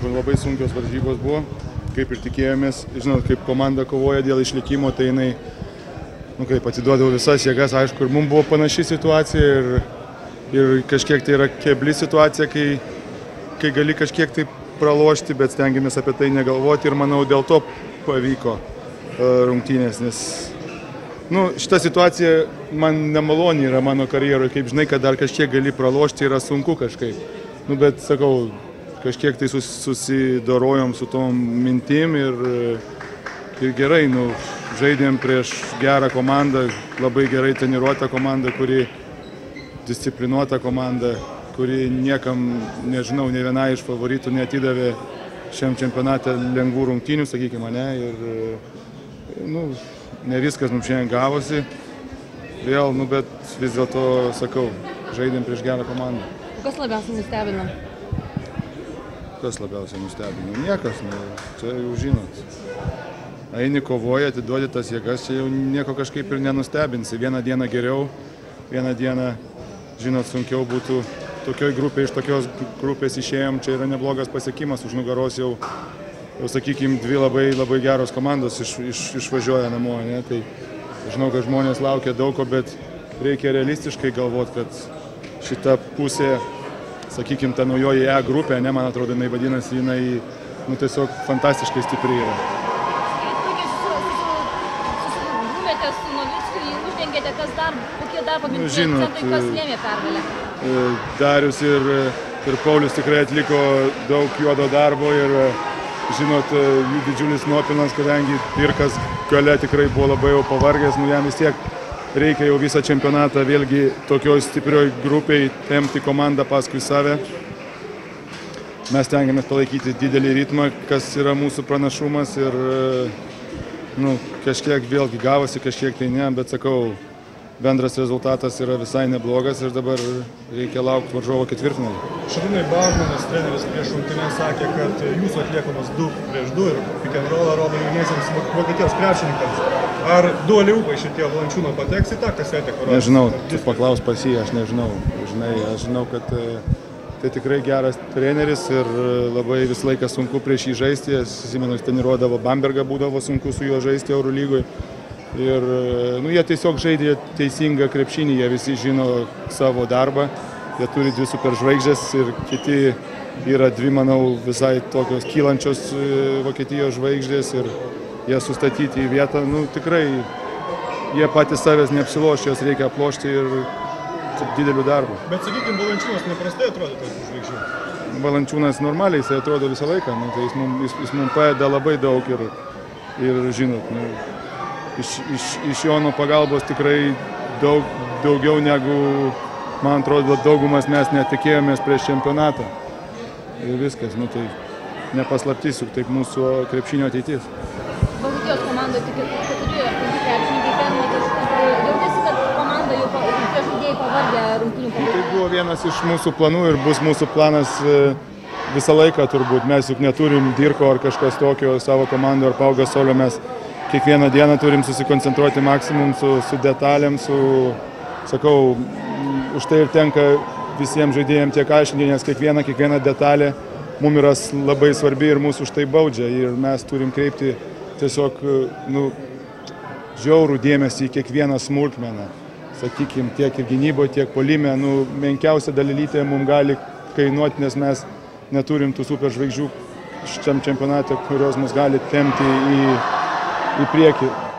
žodžiu, labai sunkios varžybos buvo, kaip ir tikėjomės. Žinot, kaip komanda kovoja dėl išlikimo, tai jinai, nu kaip, atiduodavo visas jėgas, aišku, ir mums buvo panaši situacija ir kažkiek tai yra kebli situacija, kai gali kažkiek tai pralošti, bet stengiamės apie tai negalvoti ir manau dėl to pavyko rungtynės, nes nu, šita situacija man nemaloni yra mano karjeroje, kaip žinai, kad dar kažkiek gali pralošti, yra sunku kažkaip. Nu, bet sakau, kažkiek tai susidorojom su tom mintim ir gerai, nu, žaidėm prieš gerą komandą, labai gerai treniruotą komandą, kuri disciplinuota komanda, kuri niekam, nežinau, ne viena iš favoritų neatidavė šiam čempionate lengvų rungtynių, sakykime, ne, ir nu, ne viskas mums šiandien gavosi, vėl, nu, bet vis dėlto, sakau, žaidėm prieš gerą komandą. Kas labiausiai nustebino? Kas labiausiai nustebino? Niekas, nu, čia jau žinot. Eini kovoja, atiduodi tas jėgas, čia jau nieko kažkaip ir nenustebinsi. Vieną dieną geriau, vieną dieną, žinot, sunkiau būtų. Tokioj grupėje, iš tokios grupės išėjom, čia yra neblogas pasiekimas, už nugaros jau sakykime, dvi labai geros komandos išvažiuoja namo, ne? Tai žinau, kad žmonės laukia daug ko, bet reikia realistiškai galvoti, kad šita pusė, sakykime, ta naujoji E grupė, ne, man atrodo, jinai vadinasi, jinai nu, tiesiog fantastiškai stipri yra. Susigrūmėte su Novickiu, jį uždengėte, kokie dar pagrindiniai akcentai, kas lėmė pergalę? Darius ir Paulius tikrai atliko daug juodo darbo ir žinot, jų didžiulis nuopilnas, kadangi Pirkas gale tikrai buvo labai jau pavargęs, nu jam vis tiek reikia jau visą čempionatą vėlgi tokioj stiprioj grupiai tempti komandą paskui save. Mes tengiamės palaikyti didelį ritmą, kas yra mūsų pranašumas ir nu, kažkiek vėlgi gavosi, kažkiek tai ne, bet sakau, bendras rezultatas yra visai neblogas ir dabar reikia laukti varžovo ketvirtfinalį. Šarūnai, Baužmanas, treneris prieš rungtynes sakė, kad jūsų atliekamas 2 prieš 2 ir pick and roll rodo jauniesiems Vokietijos krepšininkams. Ar du aliupai šitie Valančiūno pateks į tą kasetę? Nežinau, tu paklaus pas jį, aš nežinau. Žinai, aš žinau, kad tai tikrai geras treneris ir labai visą laiką sunku prieš jį žaisti. Aš įsimenu, jis treniruodavo Bambergą, būdavo sunku su juo žaisti Eurolygui. Ir nu, jie tiesiog žaidė teisingą krepšinį, jie visi žino savo darbą, jie turi 2 superžvaigždės ir kiti yra 2, manau, visai tokios kylančios Vokietijos žvaigždės ir jie sustatyti į vietą, nu tikrai jie patys savęs neapsiloš, jos reikia aplošti ir dideliu darbu. Bet sakykime, Valančiūnas neprastai atrodo tokių žvaigždžių? Valančiūnas normaliai, jis atrodo visą laiką, nu, tai jis mums padeda labai daug ir žinot, nu, iš Jono pagalbos tikrai daugiau negu, man atrodo, daugumas mes netikėjomės prieš čempionatą. Ir viskas, nu tai nepaslaptis, juk taip mūsų krepšinio ateitis. Vokietijos komandoje tik 4 ar 5 krepšininkai ten, jautėsi, kad komanda jau žaidėjai pavargę rungtynių komandą? Tai buvo vienas iš mūsų planų ir bus mūsų planas visą laiką turbūt. Mes juk neturim Dirko ar kažkas tokio savo komandoje ar Pauga Solio, mes kiekvieną dieną turim susikoncentruoti maksimum su detalėm, sakau, už tai ir tenka visiems žaidėjams tiek aiškinti, nes kiekviena detalė mums yra labai svarbi ir mūsų už tai baudžia. Ir mes turim kreipti tiesiog, nu, žiaurų dėmesį į kiekvieną smulkmeną. Sakykim, tiek ir gynyboje, tiek puolime, nu, menkiausia dalelytė mums gali kainuoti, nes mes neturim tų superžvaigždžių šiam čempionate, kurios mus gali tempti į priekį.